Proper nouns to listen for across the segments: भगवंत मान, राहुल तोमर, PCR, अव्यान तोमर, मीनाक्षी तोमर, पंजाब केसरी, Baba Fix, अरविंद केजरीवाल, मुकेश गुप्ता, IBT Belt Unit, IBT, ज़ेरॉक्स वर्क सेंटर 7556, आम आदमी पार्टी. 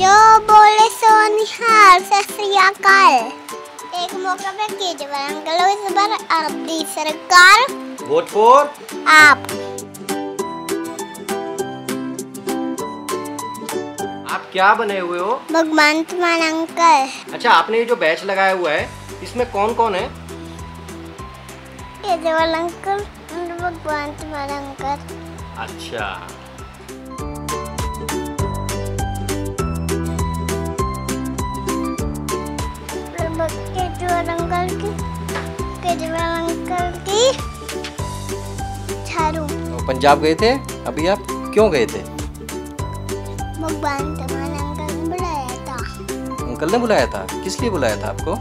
जो बोले सो निहाल। सत श्री अकाल। एक मौका पे केजरीवाल अंकल इस बार आपकी सरकार। वोट फॉर आप। आप क्या बने हुए हो? भगवंत मान अंकल। अच्छा, आपने ये जो बैच लगाया हुआ है इसमें कौन कौन है? केजरीवाल अंकल, भगवंत मान अंकल। अच्छा, केजरीवाल अंकल की पंजाब गए थे अभी, आप क्यों गए थे? भगवंत मान अंकल ने बुलाया था। अंकल ने बुलाया था? किस लिए बुलाया था आपको?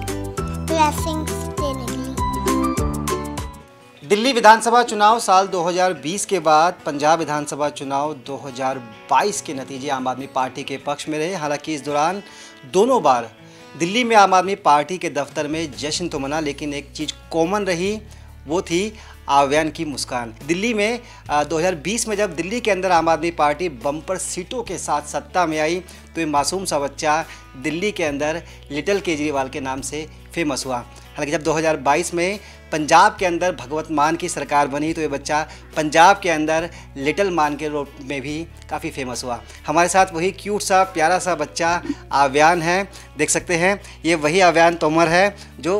ब्लेसिंग्स देने के लिए। दिल्ली विधानसभा चुनाव साल 2020 के बाद पंजाब विधानसभा चुनाव 2022 के नतीजे आम आदमी पार्टी के पक्ष में रहे। हालांकि इस दौरान दोनों बार दिल्ली में आम आदमी पार्टी के दफ्तर में जश्न तो मना, लेकिन एक चीज़ कॉमन रही, वो थी अव्यान की मुस्कान। दिल्ली में 2020 में जब दिल्ली के अंदर आम आदमी पार्टी बम्पर सीटों के साथ सत्ता में आई तो ये मासूम सा बच्चा दिल्ली के अंदर लिटिल केजरीवाल के नाम से फेमस हुआ। हालांकि जब 2022 में पंजाब के अंदर भगवंत मान की सरकार बनी तो ये बच्चा पंजाब के अंदर लिटिल मान के रूप में भी काफ़ी फेमस हुआ। हमारे साथ वही क्यूट सा प्यारा सा बच्चा अव्यान है, देख सकते हैं ये वही अव्यान तोमर है जो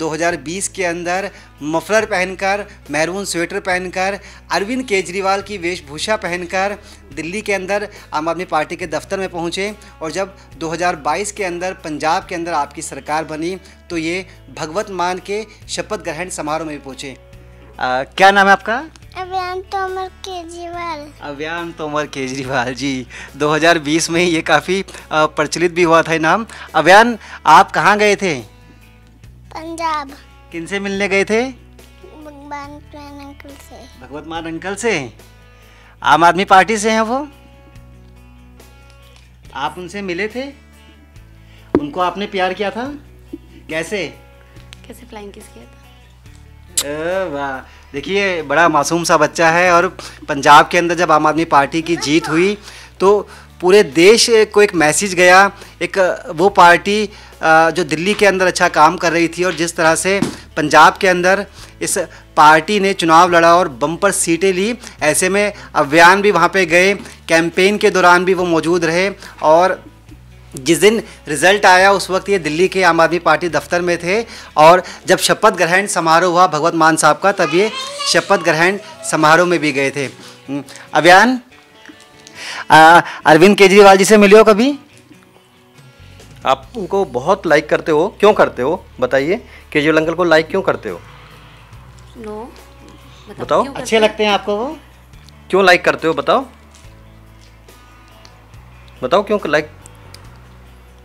2020 के अंदर मफलर पहनकर, मैरून स्वेटर पहनकर, अरविंद केजरीवाल की वेशभूषा पहनकर दिल्ली के अंदर आम आदमी पार्टी के दफ्तर में पहुँचे। और जब 2022 के अंदर पंजाब के अंदर आपकी सरकार बनी तो ये भगवंत मान के शपथ ग्रहण समारोह में भी पहुँचे। क्या नाम है आपका? अव्यान तोमर केजरीवाल। अव्यान तोमर केजरीवाल जी, 2020 में ये काफ़ी प्रचलित भी हुआ था नाम। अव्यान, आप कहाँ गए थे? पंजाब। किनसे मिलने गए थे? भगवंत मान अंकल से। भगवंत मान अंकल से? आम आदमी पार्टी से हैं वो? आप उनसे मिले थे? उनको आपने प्यार किया था? कैसे? कैसे फ्लाइंग किस किया था? वाह, देखिए बड़ा मासूम सा बच्चा है। और पंजाब के अंदर जब आम आदमी पार्टी की जीत हुई तो पूरे देश को एक मैसेज गया, एक वो पार्टी जो दिल्ली के अंदर अच्छा काम कर रही थी और जिस तरह से पंजाब के अंदर इस पार्टी ने चुनाव लड़ा और बम्पर सीटें ली, ऐसे में अव्यान भी वहाँ पे गए, कैंपेन के दौरान भी वो मौजूद रहे। और जिस दिन रिज़ल्ट आया उस वक्त ये दिल्ली के आम आदमी पार्टी दफ्तर में थे और जब शपथ ग्रहण समारोह हुआ भगवंत मान साहब का तब ये शपथ ग्रहण समारोह में भी गए थे। अव्यान, अरविंद केजरीवाल जी से मिले हो कभी? आप उनको बहुत लाइक करते हो, क्यों करते हो बताइए? केजरीवाल अंकल को लाइक क्यों करते हो? नो, बताओ। अच्छे लगते हैं आपको वो? क्यों लाइक करते हो बताओ, बताओ क्यों like?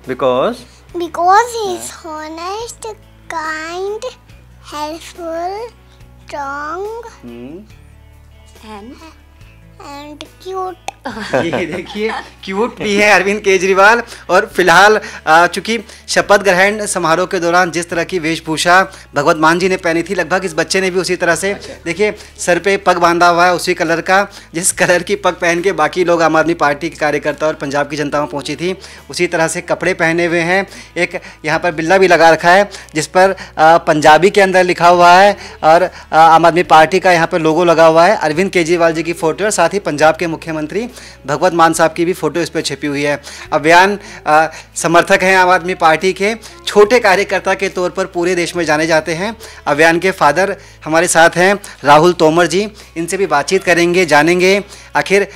Because he is honest, kind, helpful, strong, and cute. ये देखिए क्यूट भी है अरविंद केजरीवाल। और फिलहाल चूंकि शपथ ग्रहण समारोह के दौरान जिस तरह की वेशभूषा भगवंत मान जी ने पहनी थी, लगभग इस बच्चे ने भी उसी तरह से, देखिए सर पे पग बांधा हुआ है उसी कलर का जिस कलर की पग पहन के बाकी लोग आम आदमी पार्टी के कार्यकर्ता और पंजाब की जनता में पहुँची थी, उसी तरह से कपड़े पहने हुए हैं। एक यहाँ पर बिल्ला भी लगा रखा है जिस पर पंजाबी के अंदर लिखा हुआ है और आम आदमी पार्टी का यहाँ पर लोगो लगा हुआ है, अरविंद केजरीवाल जी की फ़ोटो और साथ ही पंजाब के मुख्यमंत्री भगवंत मान साहब की भी फोटो इस पर छिपी हुई है। अव्यान समर्थक हैं आम आदमी पार्टी के, छोटे कार्यकर्ता के तौर पर पूरे देश में जाने जाते हैं। अव्यान के फादर हमारे साथ हैं राहुल तोमर जी, इनसे भी बातचीत करेंगे, जानेंगे आखिर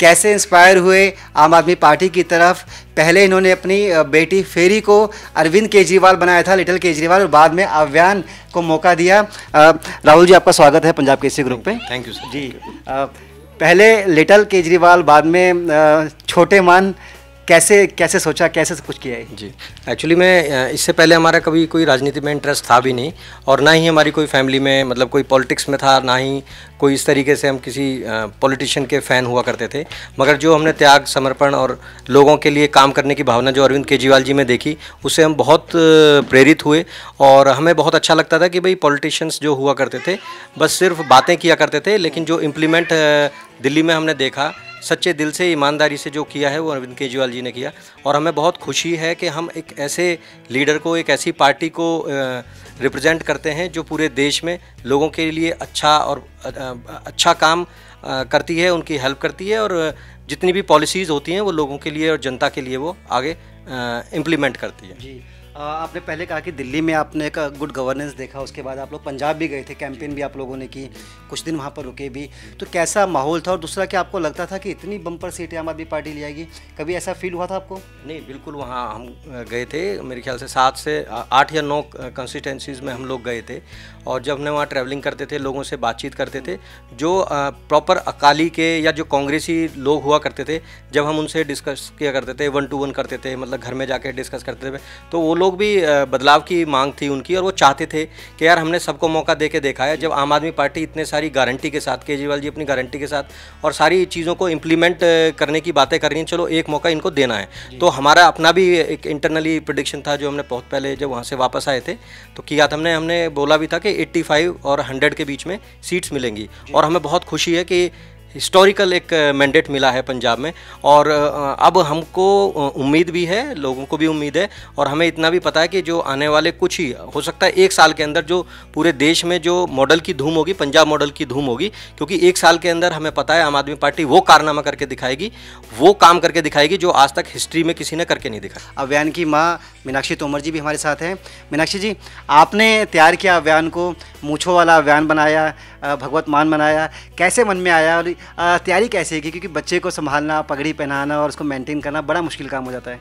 कैसे इंस्पायर हुए आम आदमी पार्टी की तरफ। पहले इन्होंने अपनी बेटी फेरी को अरविंद केजरीवाल बनाया था, लिटिल केजरीवाल, और बाद में अव्यान को मौका दिया। राहुल जी आपका स्वागत है पंजाब केसरी ग्रुप पे। Thank you sir ji. पहले लिटिल केजरीवाल बाद में छोटे मान, कैसे कैसे सोचा, कैसे कुछ किया है? जी एक्चुअली मैं इससे पहले हमारा कभी कोई राजनीति में इंटरेस्ट था भी नहीं और ना ही हमारी कोई फैमिली में मतलब कोई पॉलिटिक्स में था, ना ही कोई इस तरीके से हम किसी पॉलिटिशियन के फ़ैन हुआ करते थे। मगर जो हमने त्याग, समर्पण और लोगों के लिए काम करने की भावना जो अरविंद केजरीवाल जी में देखी उससे हम बहुत प्रेरित हुए और हमें बहुत अच्छा लगता था कि भाई पॉलिटिशियंस जो हुआ करते थे बस सिर्फ बातें किया करते थे, लेकिन जो इम्प्लीमेंट दिल्ली में हमने देखा सच्चे दिल से ईमानदारी से जो किया है वो अरविंद केजरीवाल जी ने किया, और हमें बहुत खुशी है कि हम एक ऐसे लीडर को, एक ऐसी पार्टी को रिप्रेजेंट करते हैं जो पूरे देश में लोगों के लिए अच्छा काम करती है, उनकी हेल्प करती है, और जितनी भी पॉलिसीज़ होती हैं वो लोगों के लिए और जनता के लिए वो आगे इम्प्लीमेंट करती है। जी, आपने पहले कहा कि दिल्ली में आपने एक गुड गवर्नेंस देखा, उसके बाद आप लोग पंजाब भी गए थे, कैंपेन भी आप लोगों ने की, कुछ दिन वहाँ पर रुके भी, तो कैसा माहौल था? और दूसरा, क्या आपको लगता था कि इतनी बम्पर सीटें आम आदमी पार्टी ले आएगी? कभी ऐसा फील हुआ था आपको? नहीं, बिल्कुल। वहाँ हम गए थे, मेरे ख्याल से 7 से 8 या 9 कंस्टिटेंसीज़ में हम लोग गए थे, और जब हमने वहाँ ट्रैवलिंग करते थे, लोगों से बातचीत करते थे, जो प्रॉपर अकाली के या जो कांग्रेसी लोग हुआ करते थे, जब हम उनसे डिस्कस किया करते थे, 1-to-1 करते थे, मतलब घर में जाके डिस्कस करते थे, तो वो लोग भी बदलाव की मांग थी उनकी, और वो चाहते थे कि यार हमने सबको मौका दे के देखा है। जब आम आदमी पार्टी इतने सारी गारंटी के साथ, केजरीवाल जी अपनी गारंटी के साथ और सारी चीज़ों को इम्प्लीमेंट करने की बातें कर रही हैं, चलो एक मौका इनको देना है। तो हमारा अपना भी एक इंटरनली प्रेडिक्शन था जो हमने बहुत पहले जब वहाँ से वापस आए थे तो किया था, हमने बोला भी था कि 85 और 100 के बीच में सीट्स मिलेंगी, और हमें बहुत खुशी है कि हिस्टोरिकल एक मैंडेट मिला है पंजाब में, और अब हमको उम्मीद भी है, लोगों को भी उम्मीद है, और हमें इतना भी पता है कि जो आने वाले कुछ ही हो सकता है 1 साल के अंदर जो पूरे देश में जो मॉडल की धूम होगी, पंजाब मॉडल की धूम होगी, क्योंकि 1 साल के अंदर हमें पता है आम आदमी पार्टी वो कारनामा करके दिखाएगी, वो काम करके दिखाएगी जो आज तक हिस्ट्री में किसी ने करके नहीं दिखाया। अव्यान की माँ मीनाक्षी तोमर जी भी हमारे साथ हैं। मीनाक्षी जी, आपने तैयार किया अव्यान को, मूँछों वाला अव्यान बनाया, भगवंत मान बनाया, कैसे मन में आया और तैयारी कैसे की? क्योंकि बच्चे को संभालना, पगड़ी पहनाना और उसको मेंटेन करना बड़ा मुश्किल काम हो जाता है।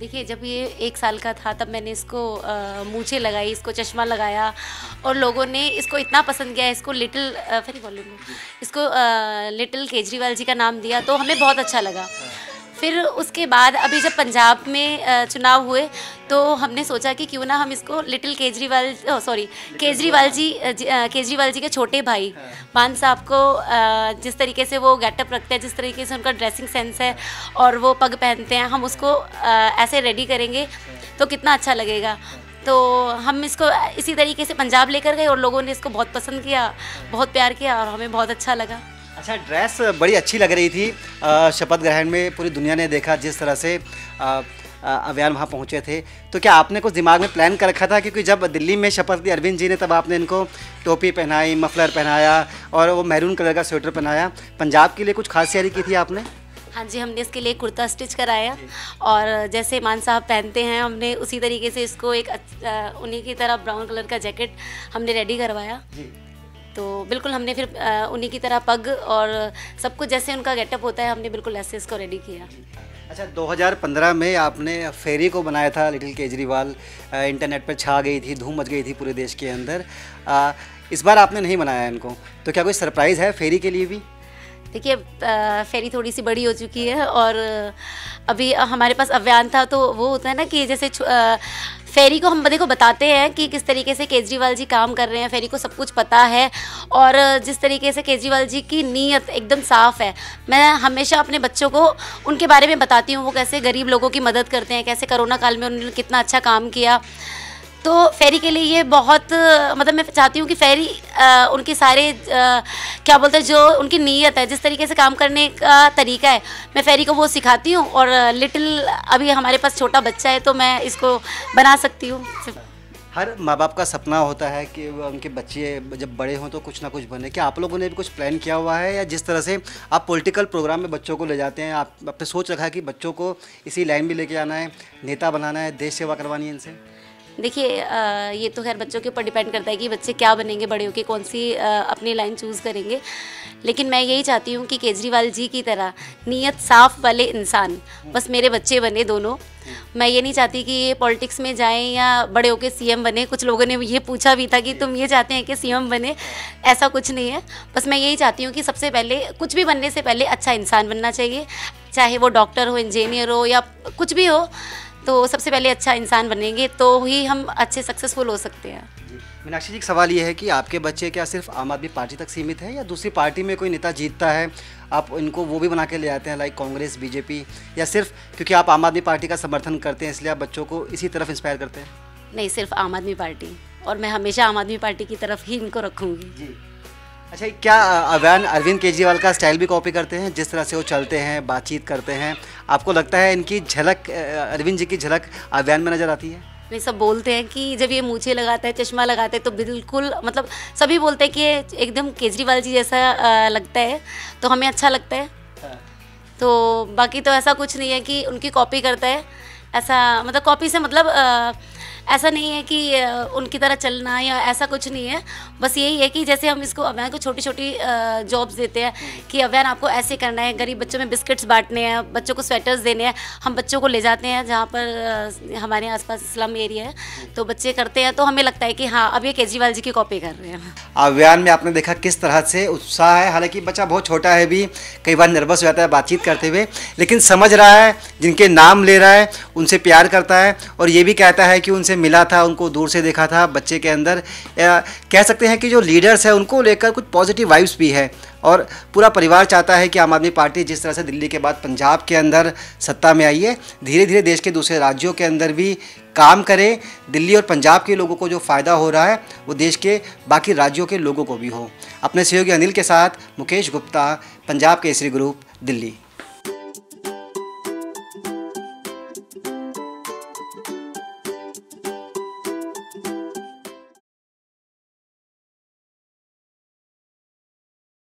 देखिए, जब ये 1 साल का था तब मैंने इसको मूछें लगाई, इसको चश्मा लगाया, और लोगों ने इसको इतना पसंद किया, इसको लिटिल केजरीवाल जी का नाम दिया, तो हमें बहुत अच्छा लगा। फिर उसके बाद अभी जब पंजाब में चुनाव हुए तो हमने सोचा कि क्यों ना हम इसको लिटिल केजरीवाल, सॉरी केजरीवाल जी के छोटे भाई मान साहब को, जिस तरीके से वो गेटअप रखते हैं, जिस तरीके से उनका ड्रेसिंग सेंस है और वो पग पहनते हैं, हम उसको ऐसे रेडी करेंगे तो कितना अच्छा लगेगा। तो हम इसको इसी तरीके से पंजाब लेकर गए और लोगों ने इसको बहुत पसंद किया, बहुत प्यार किया और हमें बहुत अच्छा लगा। अच्छा, ड्रेस बड़ी अच्छी लग रही थी। शपथ ग्रहण में पूरी दुनिया ने देखा जिस तरह से अव्यान वहाँ पहुँचे थे, तो क्या आपने कुछ दिमाग में प्लान कर रखा था? क्योंकि जब दिल्ली में शपथ ली अरविंद जी ने, तब आपने इनको टोपी पहनाई, मफलर पहनाया और वो मैरून कलर का स्वेटर पहनाया। पंजाब के लिए कुछ खास तैयारी की थी आपने? हाँ जी, हमने इसके लिए कुर्ता स्टिच कराया, और जैसे मान साहब पहनते हैं हमने उसी तरीके से इसको एक उन्हीं की तरह ब्राउन कलर का जैकेट हमने रेडी करवाया। तो बिल्कुल हमने फिर उन्हीं की तरह पग और सब कुछ जैसे उनका गेटअप होता है, हमने बिल्कुल ऐसे इसको रेडी किया। अच्छा, 2015 में आपने फेरी को बनाया था लिटिल केजरीवाल, इंटरनेट पर छा गई थी, धूम मच गई थी पूरे देश के अंदर। इस बार आपने नहीं बनाया इनको, तो क्या कोई सरप्राइज़ है फेरी के लिए भी? देखिए, फेरी थोड़ी सी बड़ी हो चुकी है और अभी हमारे पास अव्यान था, तो वो होता है ना कि जैसे फेरी को हम देखो बताते हैं कि किस तरीके से केजरीवाल जी काम कर रहे हैं, फेरी को सब कुछ पता है, और जिस तरीके से केजरीवाल जी की नीयत एकदम साफ़ है। मैं हमेशा अपने बच्चों को उनके बारे में बताती हूँ, वो कैसे गरीब लोगों की मदद करते हैं, कैसे कोरोना काल में उन्होंने कितना अच्छा काम किया। तो फेरी के लिए ये बहुत, मतलब मैं चाहती हूँ कि फेरी उनके सारे क्या बोलते हैं, जो उनकी नीयत है, जिस तरीके से काम करने का तरीका है, मैं फेरी को वो सिखाती हूँ। और लिटिल, अभी हमारे पास छोटा बच्चा है तो मैं इसको बना सकती हूँ। हर माँ बाप का सपना होता है कि उनके बच्चे जब बड़े हों तो कुछ ना कुछ बने। क्या आप लोगों ने भी कुछ प्लान किया हुआ है, या जिस तरह से आप पॉलिटिकल प्रोग्राम में बच्चों को ले जाते हैं, आप अपने सोच रखा है कि बच्चों को इसी लाइन में लेके आना है, नेता बनाना है, देश सेवा करवानी है इनसे? देखिए, ये तो खैर बच्चों के ऊपर डिपेंड करता है कि बच्चे क्या बनेंगे, बड़े होके कौन सी अपनी लाइन चूज़ करेंगे। लेकिन मैं यही चाहती हूँ कि केजरीवाल जी की तरह नीयत साफ़ वाले इंसान बस मेरे बच्चे बने दोनों। मैं ये नहीं चाहती कि ये पॉलिटिक्स में जाएं या बड़े होके सीएम बने। कुछ लोगों ने ये पूछा भी था कि तुम ये चाहते हैं कि सीएम बने, ऐसा कुछ नहीं है। बस मैं यही चाहती हूँ कि सबसे पहले कुछ भी बनने से पहले अच्छा इंसान बनना चाहिए, चाहे वो डॉक्टर हो, इंजीनियर हो या कुछ भी हो, तो सबसे पहले अच्छा इंसान बनेंगे तो ही हम अच्छे सक्सेसफुल हो सकते हैं। मीनाक्षी जी, सवाल ये है कि आपके बच्चे क्या सिर्फ आम आदमी पार्टी तक सीमित है, या दूसरी पार्टी में कोई नेता जीतता है आप इनको वो भी बना के ले आते हैं, लाइक कांग्रेस, बीजेपी, या सिर्फ क्योंकि आप आम आदमी पार्टी का समर्थन करते हैं इसलिए आप बच्चों को इसी तरफ इंस्पायर करते हैं? नहीं, सिर्फ आम आदमी पार्टी, और मैं हमेशा आम आदमी पार्टी की तरफ ही इनको रखूँगी। जी, अच्छा, क्या अव्यान अरविंद केजरीवाल का स्टाइल भी कॉपी करते हैं? जिस तरह से वो चलते हैं, बातचीत करते हैं, आपको लगता है इनकी झलक, अरविंद जी की झलक अव्यान में नज़र आती है? नहीं, सब बोलते हैं कि जब ये मूछें लगाता है, चश्मा लगाता है तो बिल्कुल, मतलब सभी बोलते हैं कि एकदम केजरीवाल जी जैसा लगता है, तो हमें अच्छा लगता है। तो बाकी तो ऐसा कुछ नहीं है कि उनकी कॉपी करता है, ऐसा मतलब कॉपी से मतलब ऐसा नहीं है कि उनकी तरह चलना या ऐसा कुछ नहीं है। बस यही है कि जैसे हम इसको अव्यान को छोटी छोटी जॉब्स देते हैं कि अव्यान आपको ऐसे करना है, गरीब बच्चों में बिस्किट्स बांटने हैं, बच्चों को स्वेटर्स देने हैं। हम बच्चों को ले जाते हैं जहाँ पर हमारे आसपास स्लम एरिया है, तो बच्चे करते हैं, तो हमें लगता है कि हाँ, अब ये केजरीवाल जी की कॉपी कर रहे हैं। अव्यान में आपने देखा किस तरह से उत्साह है, हालांकि बच्चा बहुत छोटा है, भी कई बार नर्वस हो जाता है बातचीत करते हुए, लेकिन समझ रहा है, जिनके नाम ले रहा है उनसे प्यार करता है, और ये भी कहता है कि उनसे मिला था, उनको दूर से देखा था बच्चे के अंदर। कह सकते हैं कि जो लीडर्स हैं उनको लेकर कुछ पॉजिटिव वाइब्स भी है, और पूरा परिवार चाहता है कि आम आदमी पार्टी जिस तरह से दिल्ली के बाद पंजाब के अंदर सत्ता में आई है, धीरे धीरे देश के दूसरे राज्यों के अंदर भी काम करे। दिल्ली और पंजाब के लोगों को जो फ़ायदा हो रहा है वो देश के बाकी राज्यों के लोगों को भी हो। अपने सहयोगी अनिल के साथ मुकेश गुप्ता, पंजाब केसरी ग्रुप, दिल्ली।